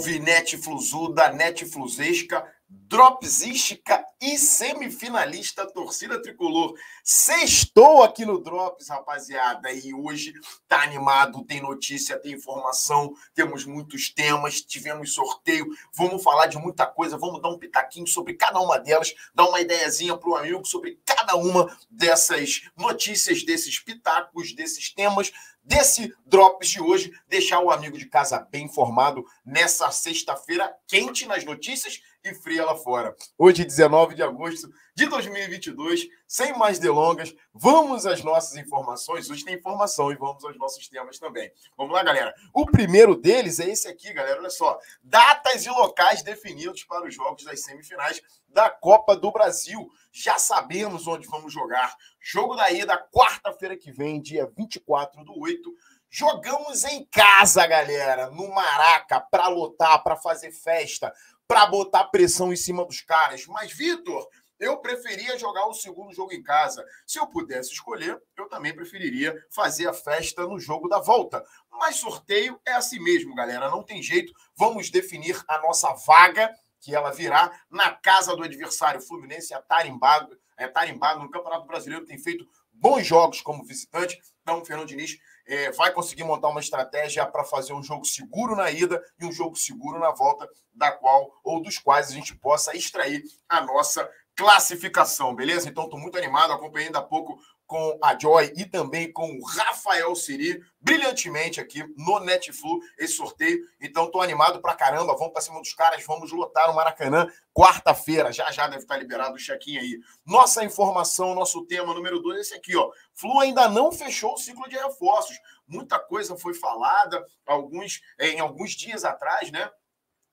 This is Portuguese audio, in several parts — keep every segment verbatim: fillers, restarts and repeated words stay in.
Salve, Netfluzuda, Netfluzesca, dropsística e semifinalista torcida tricolor. Sextou aqui no Drops, rapaziada, e hoje tá animado, tem notícia, tem informação, temos muitos temas, tivemos sorteio, vamos falar de muita coisa, vamos dar um pitaquinho sobre cada uma delas, dar uma ideiazinha pro amigo sobre cada uma dessas notícias, desses pitacos, desses temas, desse Drops de hoje, deixar o amigo de casa bem informado nessa sexta-feira quente nas notícias e fria lá fora. Hoje, dezenove de agosto de dois mil e vinte e dois, sem mais delongas, vamos às nossas informações. Hoje tem informação e vamos aos nossos temas também. Vamos lá, galera. O primeiro deles é esse aqui, galera. Olha só. Datas e locais definidos para os jogos das semifinais da Copa do Brasil. Já sabemos onde vamos jogar. Jogo da ida, quarta-feira que vem, dia vinte e quatro do oito. Jogamos em casa, galera, no Maraca, para lotar, para fazer festa, para botar pressão em cima dos caras. Mas, Vitor, eu preferia jogar o segundo jogo em casa. Se eu pudesse escolher, eu também preferiria fazer a festa no jogo da volta. Mas sorteio é assim mesmo, galera. Não tem jeito. Vamos definir a nossa vaga, que ela virá na casa do adversário. O Fluminense é tarimbado, é tarimbado no Campeonato Brasileiro, tem feito bons jogos como visitante. Então, o Fernando Diniz é, vai conseguir montar uma estratégia para fazer um jogo seguro na ida e um jogo seguro na volta, da qual ou dos quais a gente possa extrair a nossa classificação, beleza? Então, estou muito animado, acompanhei ainda há pouco com a Joy e também com o Rafael Siri, brilhantemente aqui no Netflu, esse sorteio. Então, estou animado pra caramba, vamos pra cima dos caras, vamos lotar o Maracanã quarta-feira, já já deve estar liberado o check-in aí. Nossa informação, nosso tema número dois, esse aqui, ó. Flu ainda não fechou o ciclo de reforços, muita coisa foi falada alguns, em alguns dias atrás, né?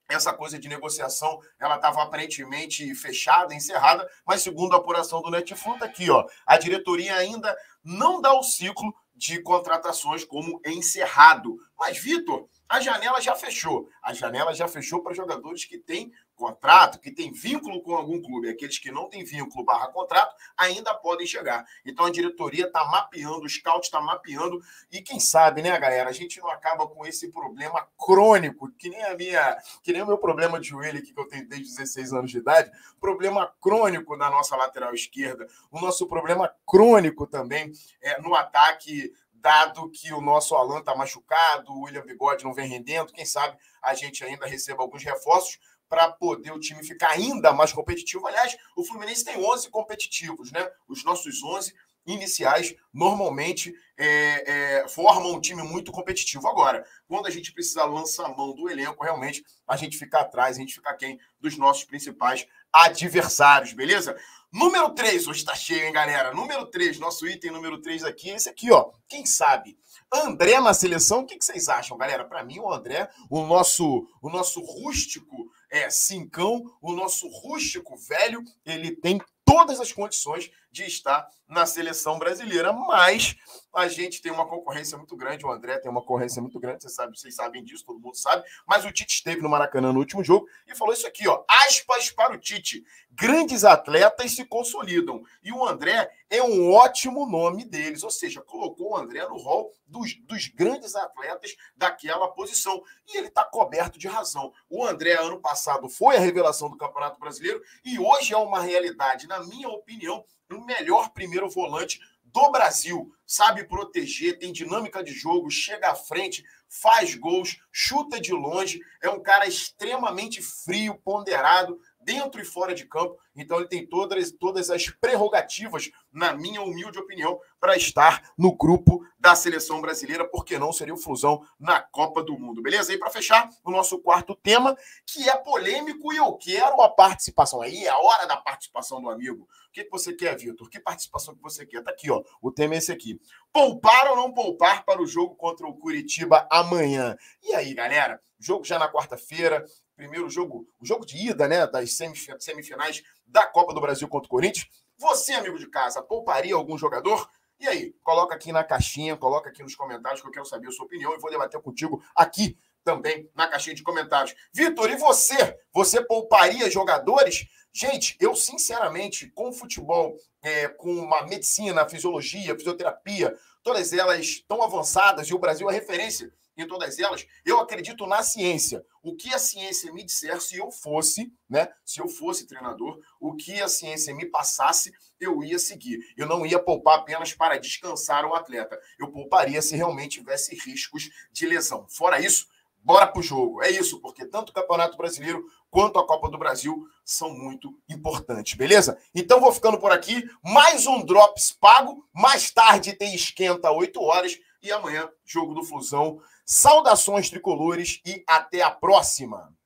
Essa coisa de negociação, ela estava aparentemente fechada, encerrada, mas segundo a apuração do Netfluz, tá aqui, ó, a diretoria ainda não dá o ciclo de contratações como encerrado. Mas, Vitor, a janela já fechou. A janela já fechou para jogadores que têm contrato, que têm vínculo com algum clube. Aqueles que não têm vínculo barra contrato ainda podem chegar. Então, a diretoria está mapeando, o scout está mapeando. E quem sabe, né, galera, a gente não acaba com esse problema crônico, que nem, a minha, que nem o meu problema de joelho aqui que eu tenho desde dezesseis anos de idade. Problema crônico na nossa lateral esquerda. O nosso problema crônico também é no ataque, dado que o nosso Alan está machucado, o William Bigode não vem rendendo, quem sabe a gente ainda receba alguns reforços para poder o time ficar ainda mais competitivo. Aliás, o Fluminense tem onze competitivos, né? Os nossos onze iniciais normalmente é, é, formam um time muito competitivo. Agora, quando a gente precisa lançar a mão do elenco, realmente a gente fica atrás, a gente fica aquém dos nossos principais adversários, beleza? Número três, hoje tá cheio, hein, galera? Número três, nosso item número três aqui, esse aqui, ó. Quem sabe? André na seleção, o que, que vocês acham, galera? Para mim, o André, o nosso, o nosso rústico é, cincão, o nosso rústico velho, ele tem todas as condições de estar na seleção brasileira, mas a gente tem uma concorrência muito grande, o André tem uma concorrência muito grande, vocês sabem, vocês sabem disso, todo mundo sabe, mas o Tite esteve no Maracanã no último jogo e falou isso aqui, ó, aspas para o Tite, grandes atletas se consolidam, e o André é um ótimo nome deles, ou seja, colocou o André no rol dos, dos grandes atletas daquela posição, e ele está coberto de razão. O André, ano passado, foi a revelação do Campeonato Brasileiro, e hoje é uma realidade, na minha opinião, o melhor primeiro volante do Brasil, sabe proteger, tem dinâmica de jogo, chega à frente, faz gols, chuta de longe, é um cara extremamente frio, ponderado, dentro e fora de campo, então ele tem todas, todas as prerrogativas, na minha humilde opinião, para estar no grupo da seleção brasileira, porque não seria o Flusão na Copa do Mundo, beleza? E para fechar, o nosso quarto tema, que é polêmico e eu quero a participação, aí é a hora da participação do amigo. O que você quer, Vitor? Que participação que você quer? Tá aqui, ó, o tema é esse aqui. Poupar ou não poupar para o jogo contra o Curitiba amanhã? E aí, galera? Jogo já na quarta-feira, primeiro jogo, o jogo de ida, né, das semifinais da Copa do Brasil contra o Corinthians. Você, amigo de casa, pouparia algum jogador? E aí, coloca aqui na caixinha, coloca aqui nos comentários que eu quero saber a sua opinião e vou debater contigo aqui também na caixinha de comentários. Vitor, e você? Você pouparia jogadores? Gente, eu sinceramente, com futebol, é, com uma medicina, fisiologia, fisioterapia, todas elas tão avançadas e o Brasil é referência em todas elas, eu acredito na ciência. O que a ciência me disser, se eu fosse, né? Se eu fosse treinador, o que a ciência me passasse, eu ia seguir. Eu não ia poupar apenas para descansar o atleta. Eu pouparia se realmente tivesse riscos de lesão. Fora isso, bora pro jogo. É isso, porque tanto o Campeonato Brasileiro quanto a Copa do Brasil são muito importantes, beleza? Então vou ficando por aqui. Mais um Drops pago. Mais tarde tem esquenta oito horas. E amanhã, jogo do Flusão. Saudações tricolores e até a próxima!